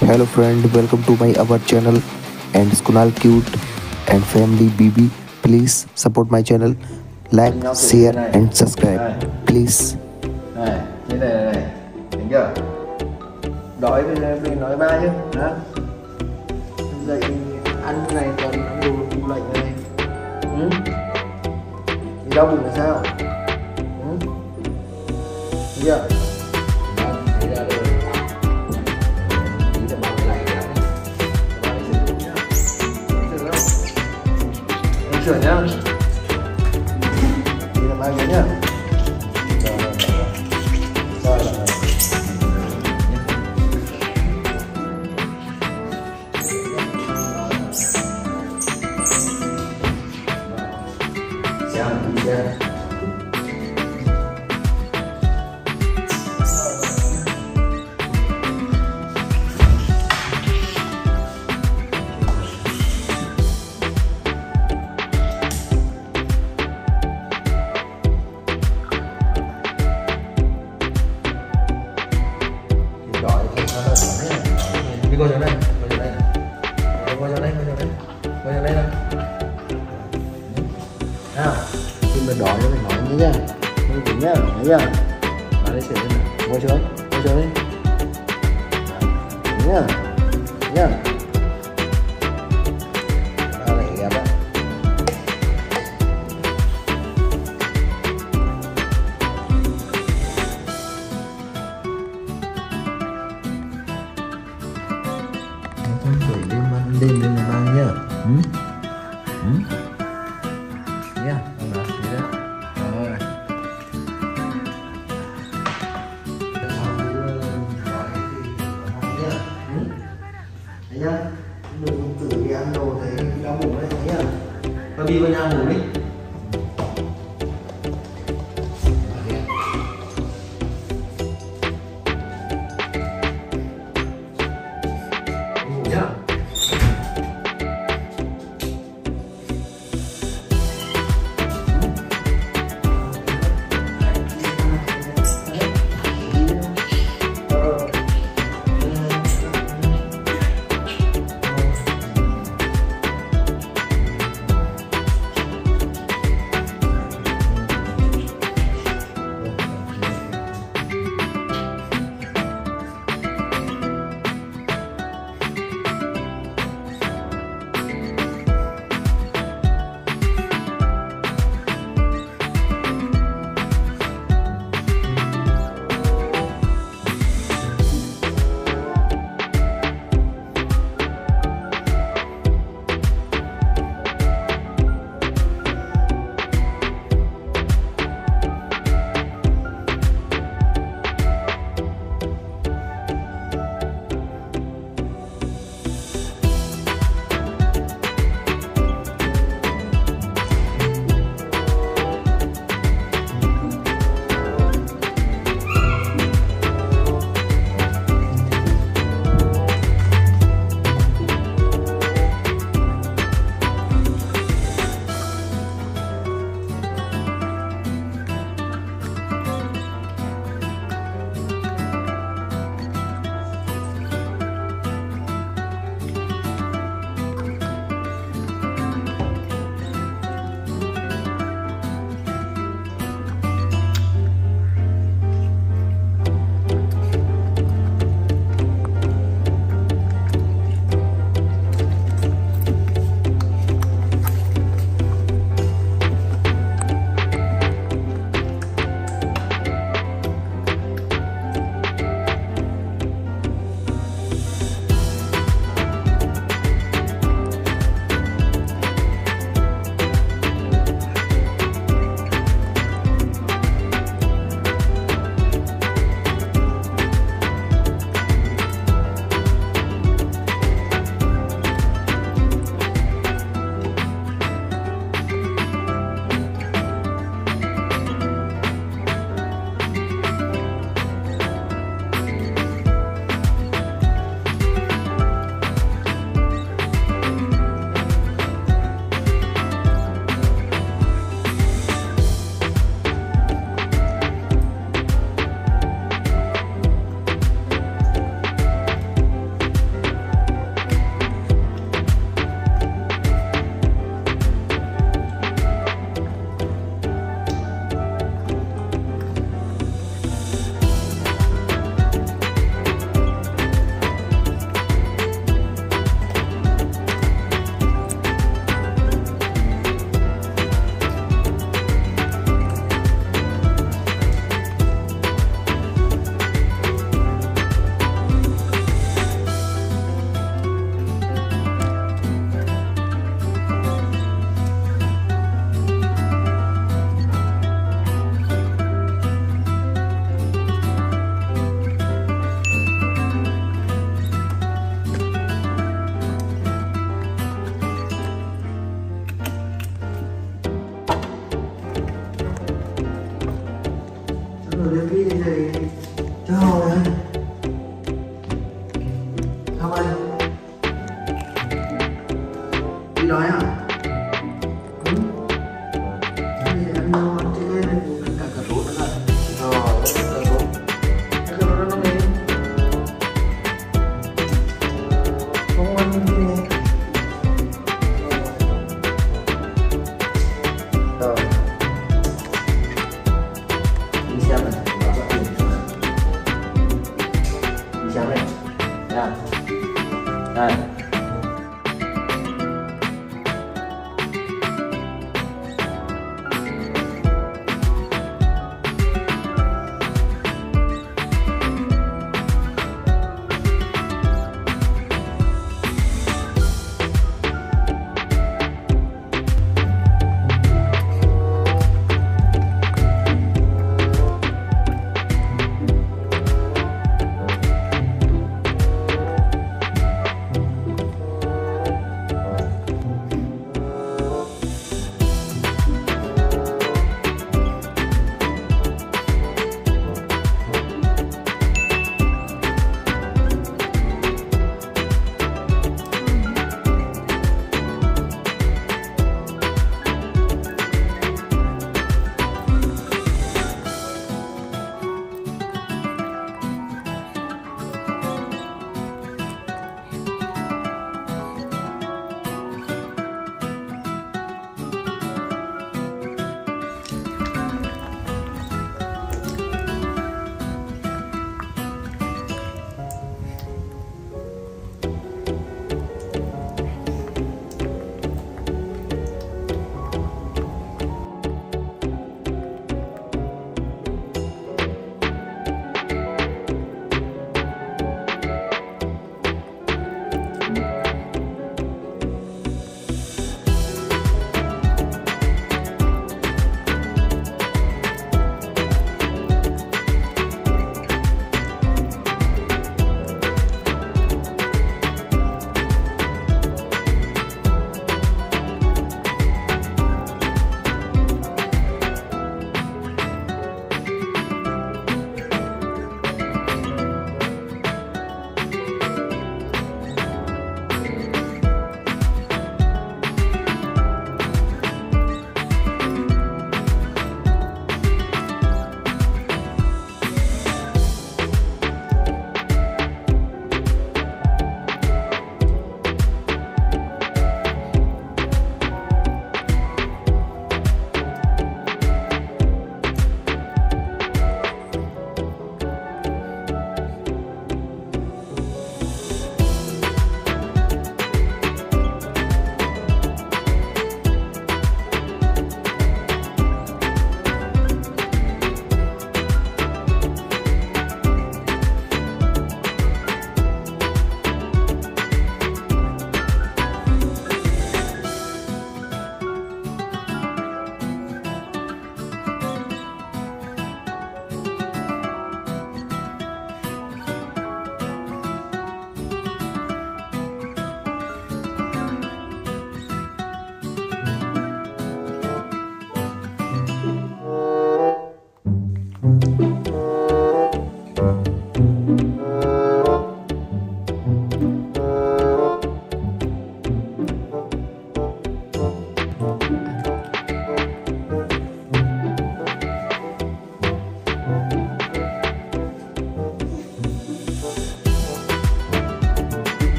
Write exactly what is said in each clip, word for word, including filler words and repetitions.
Hello friend, welcome to my our channel and it's Kunal Cute and Family B B. Please support my channel, like, share and subscribe. Please. Này, như này này, này. Thấy chưa? Đói thì mình nói ba chứ, hả? Dậy ăn cái này còn ăn đồ bụng lạnh này, ừ? Thì đau bụng là sao? Ừ? Thấy chưa? Sửa nhá. Đi làm ăn nhá. Rồi rồi. Xem đi xem. Đi qua chỗ này, qua chỗ này này. Qua chỗ này, qua chỗ này. Qua chỗ này này. Nào, khi mà đỏ cho mình hỏi như thế nha. Mình chỉnh nhá, thấy chưa? Và đây sửa lên này. Qua chỗ ấy, qua chỗ ấy. Chỉnh nhá, chỉnh nhá. Đó này đẹp á. Đêm đêm này mang nhá. Ừm. Ừm. Nha, con đó thế đó. Rồi. Thấy nhá. Đừng không tự đi ăn đồ thấy đau bụng đấy nhá. Và đi vào nhà ngủ đi. How are you? You know, yeah.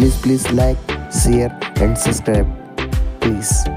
Please, please like, share and subscribe. Peace.